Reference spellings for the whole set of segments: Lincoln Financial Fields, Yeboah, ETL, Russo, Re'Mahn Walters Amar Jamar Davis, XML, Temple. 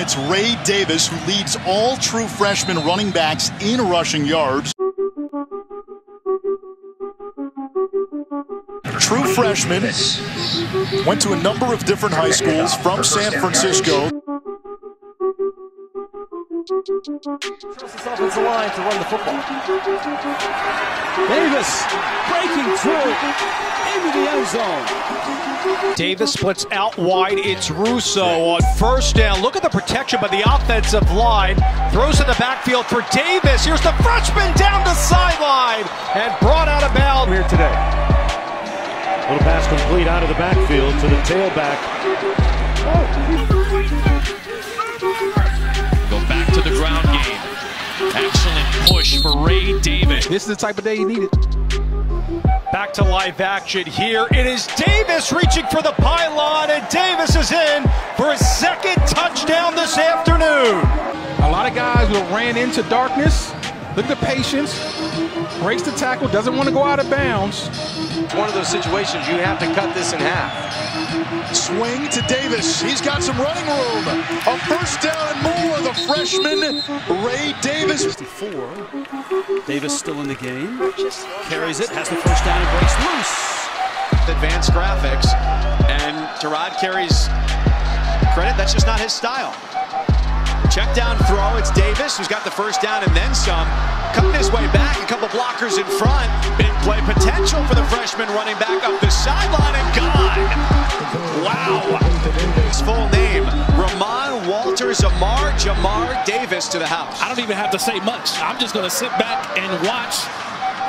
It's Ray Davis who leads all true freshman running backs in rushing yards. True freshman went to a number of different high schools from San Francisco. Just as off as the line to run the football. Davis breaking through into the end zone. Davis splits out wide. It's Russo on first down. Look at the protection by the offensive line. Throws in the backfield for Davis. Here's the freshman down the sideline and brought out of bounds here today. Little pass complete out of the backfield to the tailback. The ground game. Excellent push for Ray Davis. This is the type of day you need it. Back to live action here. It is Davis reaching for the pylon, and Davis is in for his second touchdown this afternoon. A lot of guys will ran into darkness. Look at the patience. Breaks the tackle, doesn't want to go out of bounds. One of those situations you have to cut this in half. Swing to Davis. He's got some running room. A first down and more. The freshman, Ray Davis. 64. Davis still in the game. Carries it, has the first down and breaks loose. Advanced graphics. And Terod carries credit. That's just not his style. Check down throw. It's Davis who's got the first down and then some. Cutting his way back, a couple blockers in front. Big play potential for the freshman running back up the sideline and gone. Wow. His full name, Re'Mahn Walters Amar Jamar Davis to the house. I don't even have to say much. I'm just going to sit back and watch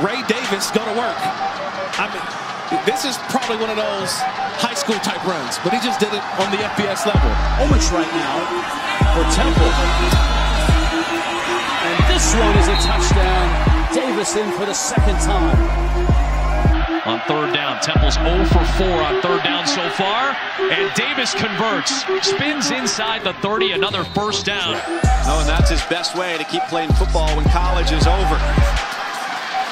Ray Davis go to work. I mean, this is probably one of those high school type runs, but he just did it on the FBS level. Moments right now for Temple, and this one is a touchdown. Davis in for the second time. On third down, Temple's 0 for 4 on third down so far, and Davis converts, spins inside the 30, another first down. Oh, and that's his best way to keep playing football when college is over.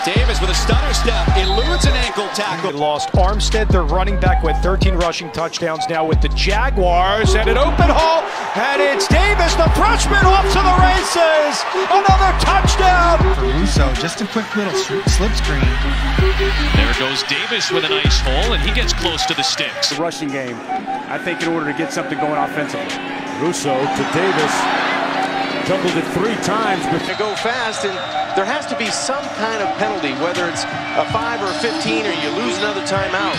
Davis with a stunner step, eludes an ankle tackle. They lost Armstead, their running back, with 13 rushing touchdowns now with the Jaguars, and an open hole, and it's Davis, the freshman, off to the races! Another touchdown! For Russo, just a quick little slip screen. There goes Davis with a nice hole, and he gets close to the sticks. The rushing game, I think, in order to get something going offensively. Russo to Davis, doubled it 3 times. But they go fast, and there has to be some kind of penalty, whether it's a 5 or a 15, or you lose another timeout.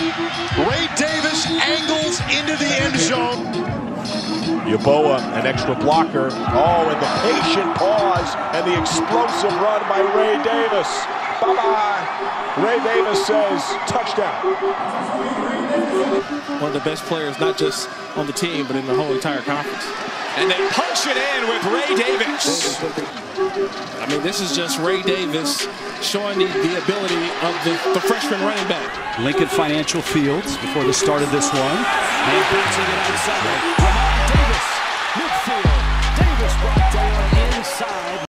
Ray Davis angles into the end zone. Yeboah, an extra blocker. Oh, and the patient pause and the explosive run by Ray Davis. Bye-bye. Ray Davis says touchdown. One of the best players, not just on the team, but in the whole entire conference. And they punch it in with Ray Davis. I mean, this is just Ray Davis showing the ability of the freshman running back. Lincoln Financial Fields before the start of this one. And bouncing it outside.